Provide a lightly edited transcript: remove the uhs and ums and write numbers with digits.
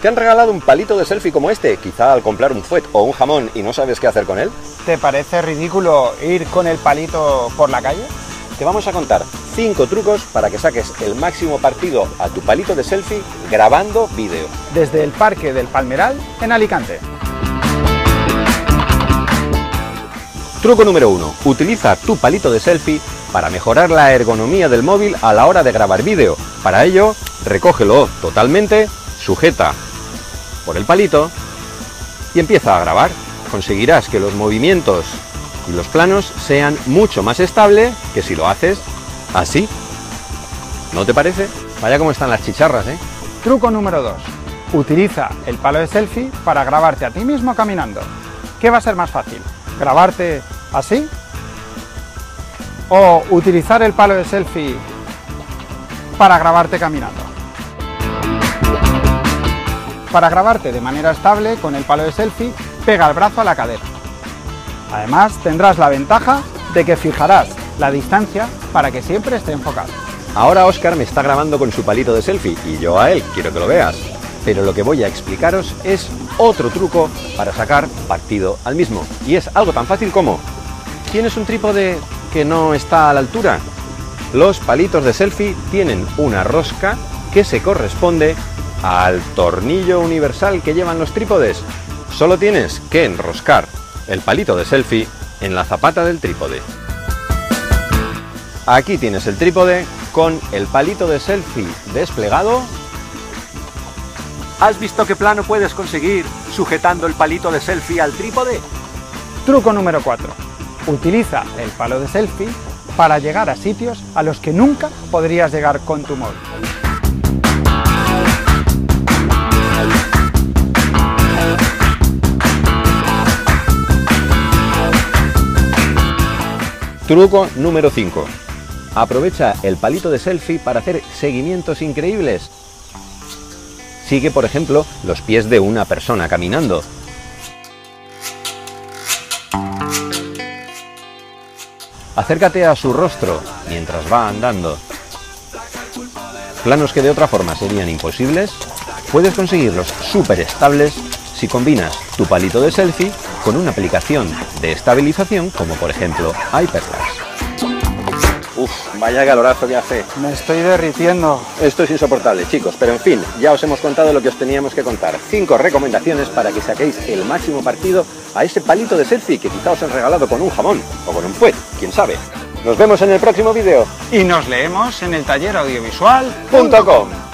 ¿Te han regalado un palito de selfie como este, quizá al comprar un fuet o un jamón y no sabes qué hacer con él? ¿Te parece ridículo ir con el palito por la calle? Te vamos a contar 5 trucos para que saques el máximo partido a tu palito de selfie grabando vídeo. Desde el Parque del Palmeral en Alicante. Truco número 1. Utiliza tu palito de selfie para mejorar la ergonomía del móvil a la hora de grabar vídeo. Para ello, recógelo totalmente, sujeta por el palito y empieza a grabar. Conseguirás que los movimientos y los planos sean mucho más estables que si lo haces así. ¿No te parece? Vaya como están las chicharras, ¿eh? Truco número 2. Utiliza el palo de selfie para grabarte a ti mismo caminando. ¿Qué va a ser más fácil? ¿Grabarte así? ¿O utilizar el palo de selfie para grabarte caminando? Para grabarte de manera estable con el palo de selfie, pega el brazo a la cadera. Además, tendrás la ventaja de que fijarás la distancia para que siempre esté enfocado. Ahora Óscar me está grabando con su palito de selfie y yo a él, quiero que lo veas. Pero lo que voy a explicaros es otro truco para sacar partido al mismo. Y es algo tan fácil como... ¿Tienes un trípode que no está a la altura? Los palitos de selfie tienen una rosca que se corresponde al tornillo universal que llevan los trípodes. Solo tienes que enroscar el palito de selfie en la zapata del trípode. Aquí tienes el trípode con el palito de selfie desplegado. ¿Has visto qué plano puedes conseguir sujetando el palito de selfie al trípode? Truco número 4. Utiliza el palo de selfie para llegar a sitios a los que nunca podrías llegar con tu móvil. Truco número 5. Aprovecha el palito de selfie para hacer seguimientos increíbles. Sigue, por ejemplo, los pies de una persona caminando. Acércate a su rostro mientras va andando. Planos que de otra forma serían imposibles, puedes conseguirlos súper estables si combinas tu palito de selfie con una aplicación de estabilización como por ejemplo Hyperlapse. Uf, vaya calorazo que hace. Me estoy derritiendo. Esto es insoportable, chicos, pero en fin, ya os hemos contado lo que os teníamos que contar. 5 recomendaciones para que saquéis el máximo partido a ese palito de selfie que quizá os han regalado con un jamón o con un fuet, quién sabe. Nos vemos en el próximo vídeo. Y nos leemos en eltalleraudiovisual.com.